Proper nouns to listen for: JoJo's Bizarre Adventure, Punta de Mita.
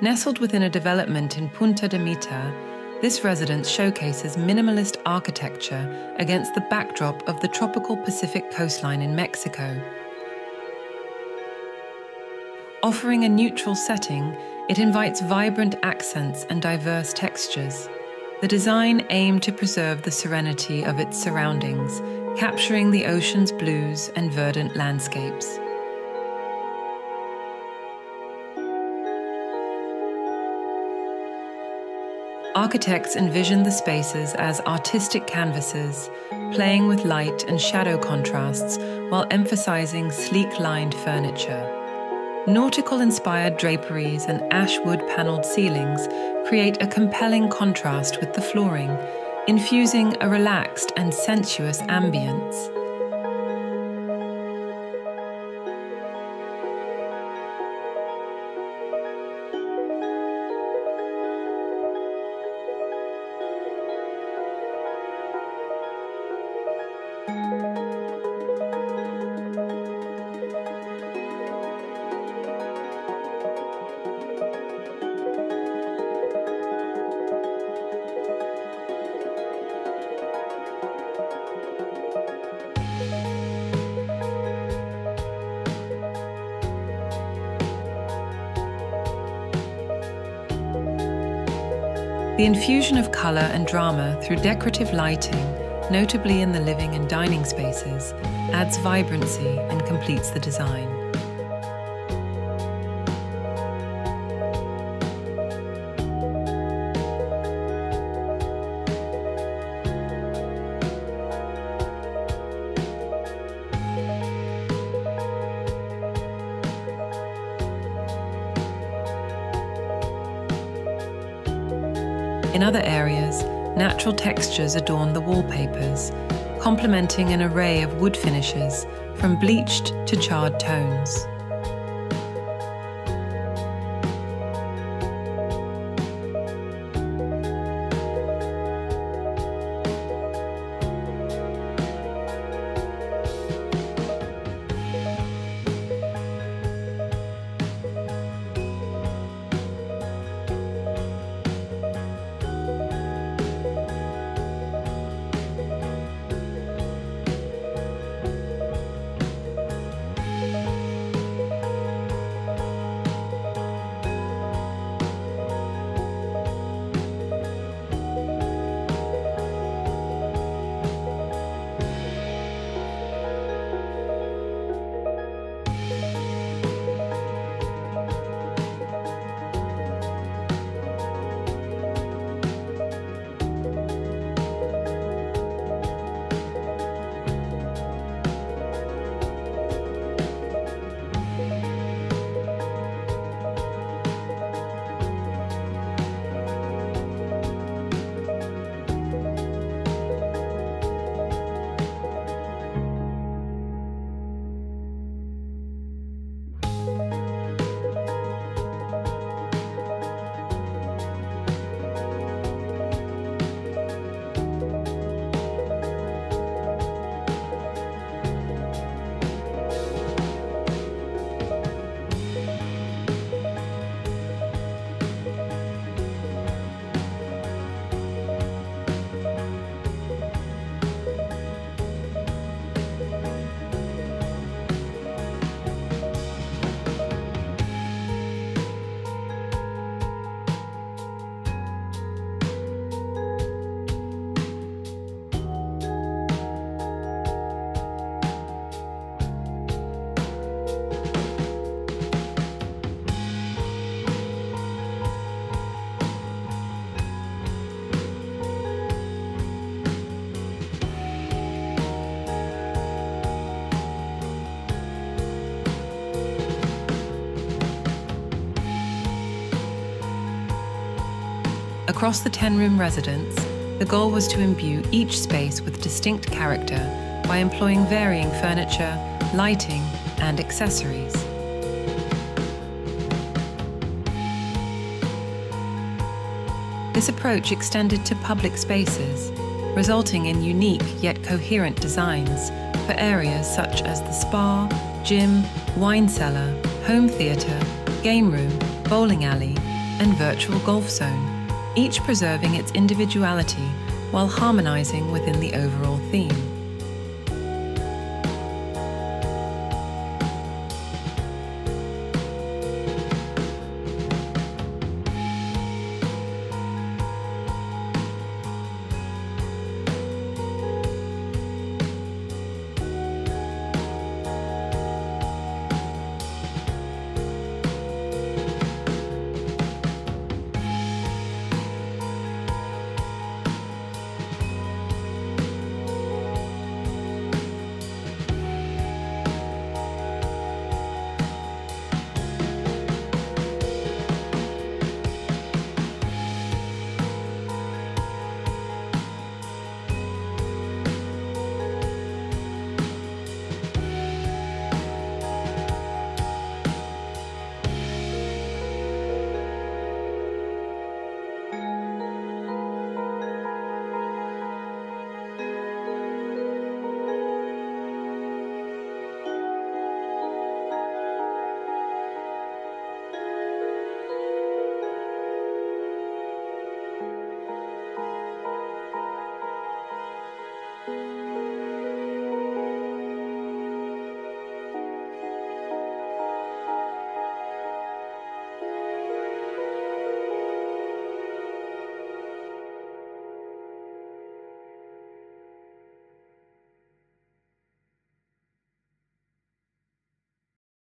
Nestled within a development in Punta de Mita, this residence showcases minimalist architecture against the backdrop of the tropical Pacific coastline in Mexico. Offering a neutral setting, it invites vibrant accents and diverse textures. The design aimed to preserve the serenity of its surroundings, capturing the ocean's blues and verdant landscapes. Architects envision the spaces as artistic canvases, playing with light and shadow contrasts while emphasizing sleek-lined furniture. Nautical-inspired draperies and ash wood-paneled ceilings create a compelling contrast with the flooring, infusing a relaxed and sensuous ambience. The infusion of color and drama through decorative lighting, notably in the living and dining spaces, adds vibrancy and completes the design. In other areas, natural textures adorn the wallpapers, complementing an array of wood finishes, from bleached to charred tones. Across the 10-room residence, the goal was to imbue each space with distinct character by employing varying furniture, lighting, and accessories. This approach extended to public spaces, resulting in unique yet coherent designs for areas such as the spa, gym, wine cellar, home theatre, game room, bowling alley, and virtual golf zone, each preserving its individuality while harmonizing within the overall theme.